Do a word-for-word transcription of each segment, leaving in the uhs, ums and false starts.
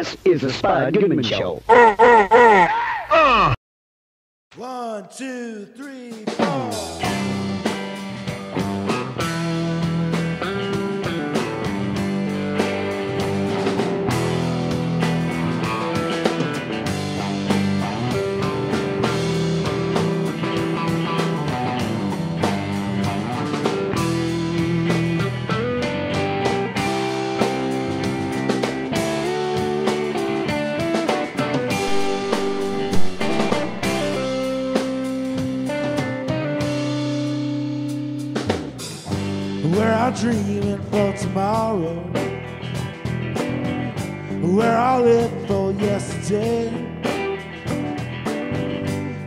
This is the Spud Goodman Show. Oh, oh, oh. Ah. One, two, three, four. We're all dreaming for tomorrow. We're all living for yesterday.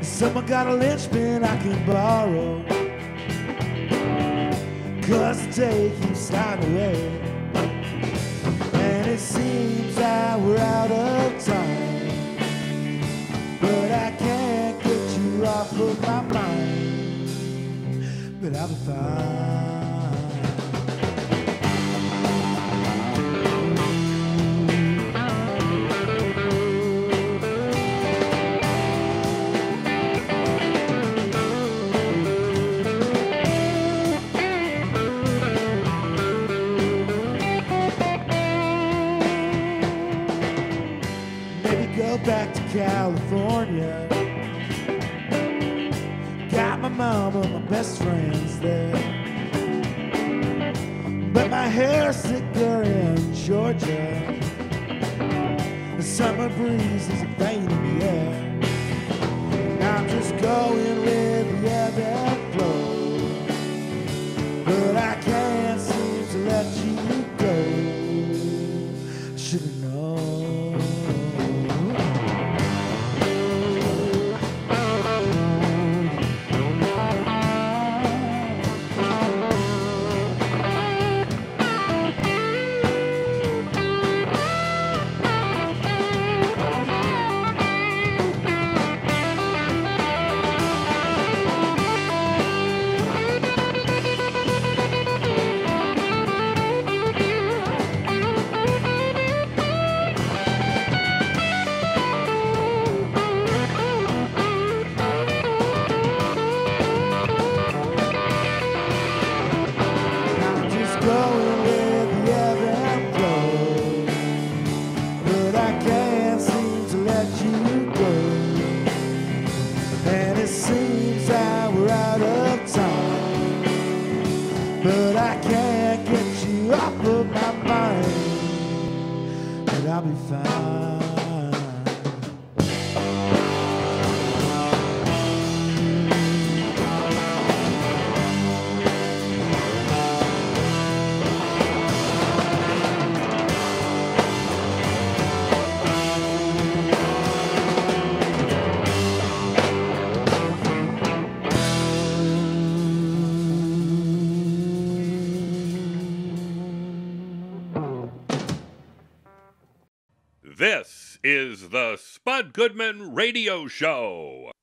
Someone got a lynch pin I can borrow, 'cause the day keeps sliding away. And it seems that we're out of time, but I can't get you off of my mind. But I'll be fine. Back to California, got my mom and my best friends there, but my hair's thicker in Georgia. The summer breeze is a vein in the air. I'm just going with the ebb and flow, but I can't seem to let you go. Should've known. But I can't get you off of my mind, but I'll be fine. This is the Spud Goodman Radio Show.